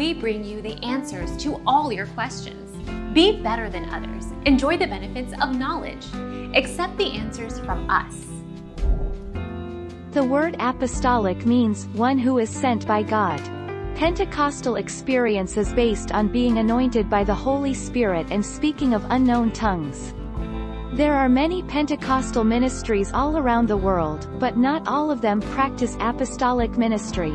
we bring you the answers to all your questions. Be better than others. Enjoy the benefits of knowledge. Accept the answers from us. The word apostolic means one who is sent by God. Pentecostal experience is based on being anointed by the Holy Spirit and speaking of unknown tongues. There are many Pentecostal ministries all around the world, but not all of them practice apostolic ministry.